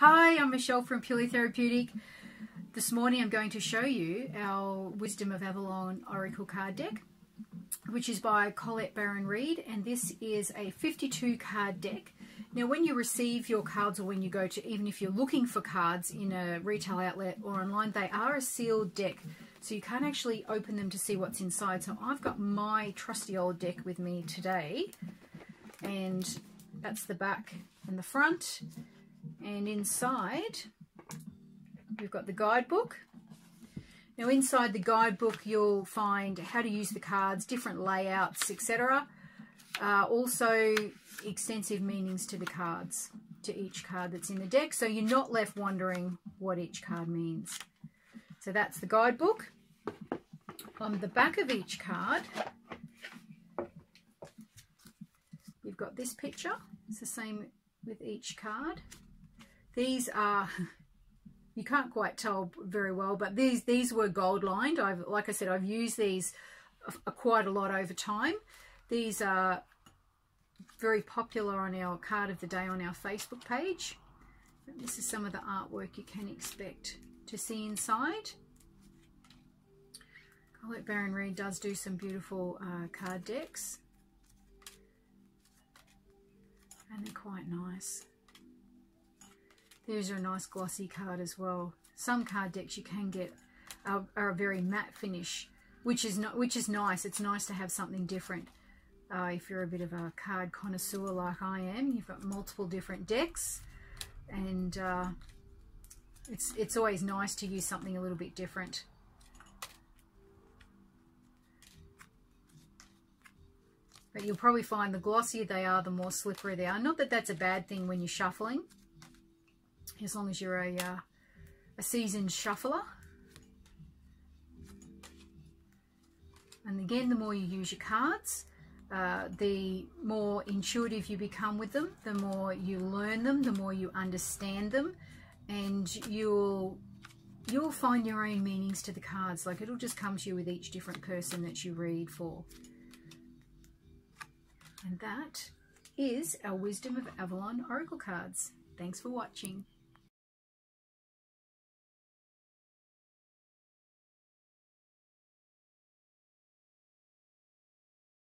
Hi, I'm Michelle from Purely Therapeutic. This morning I'm going to show you our Wisdom of Avalon Oracle card deck, which is by Colette Baron-Reid, and this is a 52 card deck. Now when you receive your cards, or when you go to, even if you're looking for cards in a retail outlet or online, they are a sealed deck, so you can't actually open them to see what's inside. So I've got my trusty old deck with me today, and that's the back and the front. And inside, we've got the guidebook. Now inside the guidebook, you'll find how to use the cards, different layouts, etc. Also, extensive meanings to the cards, to each card that's in the deck, so you're not left wondering what each card means. So that's the guidebook. On the back of each card, you've got this picture. It's the same with each card. These are, you can't quite tell very well, but these were gold lined. Like I said, I've used these quite a lot over time. These are very popular on our card of the day on our Facebook page. This is some of the artwork you can expect to see inside. Colette Baron-Reid does do some beautiful card decks, and they're quite nice. There's a nice glossy card as well. Some card decks you can get are a very matte finish, which is nice. It's nice to have something different. If you're a bit of a card connoisseur like I am, you've got multiple different decks, and it's always nice to use something a little bit different. But you'll probably find the glossier they are, the more slippery they are. Not that that's a bad thing when you're shuffling, as long as you're a seasoned shuffler. And again, the more you use your cards, the more intuitive you become with them, the more you learn them, the more you understand them, and you'll find your own meanings to the cards. Like, it'll just come to you with each different person that you read for. And that is our Wisdom of Avalon Oracle cards. Thanks for watching.